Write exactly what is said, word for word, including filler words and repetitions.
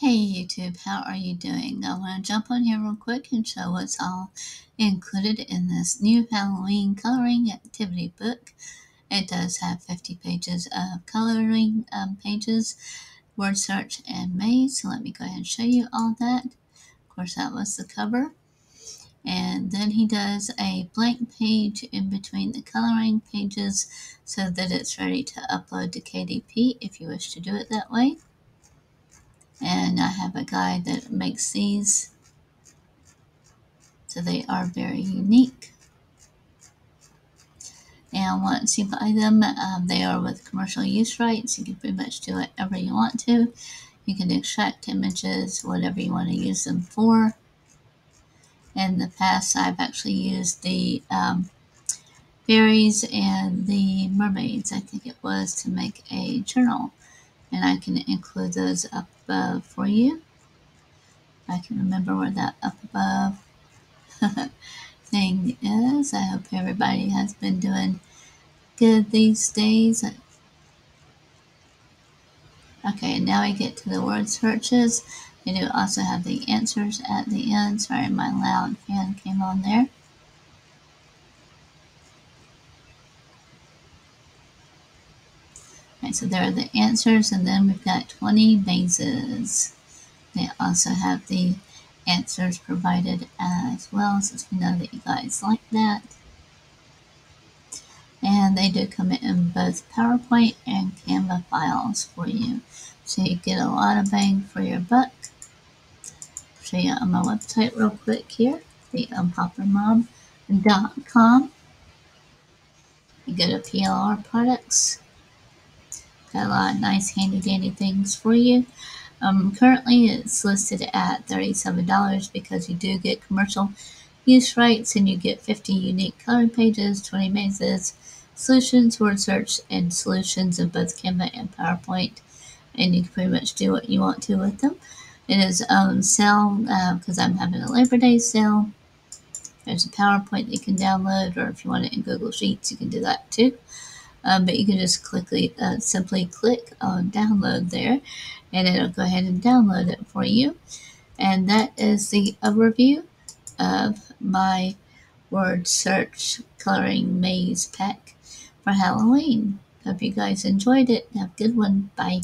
Hey YouTube, how are you doing? I want to jump on here real quick and show what's all included in this new Halloween coloring activity book. It does have fifty pages of coloring um, pages, word search, and maze. So let me go ahead and show you all that. Of course, that was the cover. And then he does a blank page in between the coloring pages so that it's ready to upload to K D P if you wish to do it that way. And I have a guide that makes these, so they are very unique. And once you buy them, um, they are with commercial use rights. You can pretty much do whatever you want to. You can extract images, whatever you want to use them for. In the past, I've actually used the um, fairies and the mermaids, I think it was, to make a journal. And I can include those up above for you. I can remember where that up above thing is. I hope everybody has been doing good these days. Okay, now we get to the word searches. They do also have the answers at the end. Sorry, my loud fan came on there. So there are the answers, and then we've got twenty mazes. They also have the answers provided as well, since we know that you guys like that. And they do come in both PowerPoint and Canva files for you, so you get a lot of bang for your buck. I'll show you on my website real quick here, the unpopular mom dot com. You go to P L R products. Got a lot of nice handy dandy things for you. Um, currently it's listed at thirty-seven dollars because you do get commercial use rights, and you get fifty unique coloring pages, twenty mazes, solutions, word search, and solutions in both Canva and PowerPoint, and you can pretty much do what you want to with them. It is on sale because uh, I'm having a Labor Day sale. There's a PowerPoint that you can download, or if you want it in Google Sheets, you can do that too. Um, but you can just quickly, uh, simply click on download there, and it'll go ahead and download it for you. And that is the overview of my word search coloring maze pack for Halloween. Hope you guys enjoyed it. Have a good one. Bye.